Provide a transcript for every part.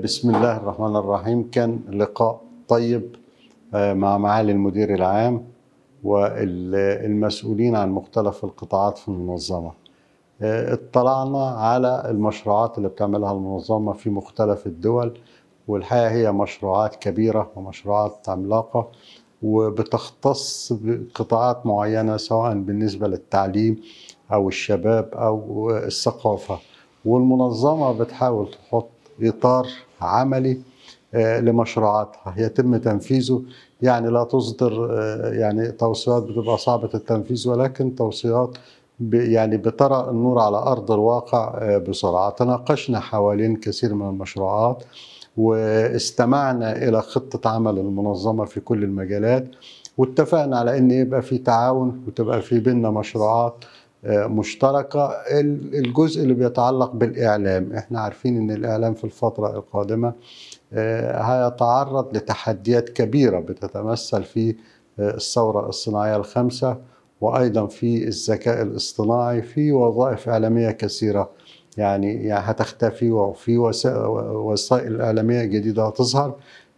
بسم الله الرحمن الرحيم. كان لقاء طيب مع معالي المدير العام والمسؤولين عن مختلف القطاعات في المنظمة. اطلعنا على المشروعات اللي بتعملها المنظمة في مختلف الدول، والحقيقة هي مشروعات كبيرة ومشروعات عملاقة وبتختص بقطاعات معينة، سواء بالنسبة للتعليم أو الشباب أو الثقافة. والمنظمة بتحاول تحط إطار عملي لمشروعاتها يتم تنفيذه، يعني لا تصدر توصيات بتبقى صعبة التنفيذ، ولكن توصيات بترى النور على أرض الواقع بسرعة. تناقشنا حوالين كثير من المشروعات واستمعنا إلى خطة عمل المنظمة في كل المجالات، واتفقنا على أن يبقى في تعاون وتبقى في بيننا مشروعات مشتركة. الجزء اللي بيتعلق بالإعلام، احنا عارفين ان الإعلام في الفترة القادمة هيتعرض لتحديات كبيرة بتتمثل في الثورة الصناعية الخامسة، وأيضا في الذكاء الاصطناعي، في وظائف إعلامية كثيرة هتختفي، وفي وسائل إعلامية جديدة هتظهر.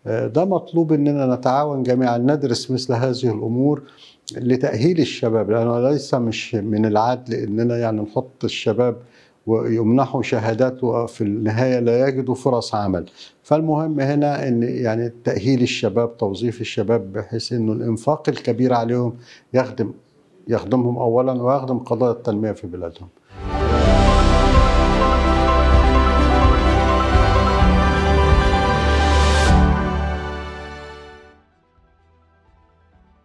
ده مطلوب اننا نتعاون جميعا، ندرس مثل هذه الامور لتأهيل الشباب، لانه ليس مش من العدل اننا نحط الشباب ويمنحوا شهادات وفي النهاية لا يجدوا فرص عمل. فالمهم هنا ان تأهيل الشباب، توظيف الشباب، بحيث انه الانفاق الكبير عليهم يخدمهم اولا ويخدم قضايا التنمية في بلادهم.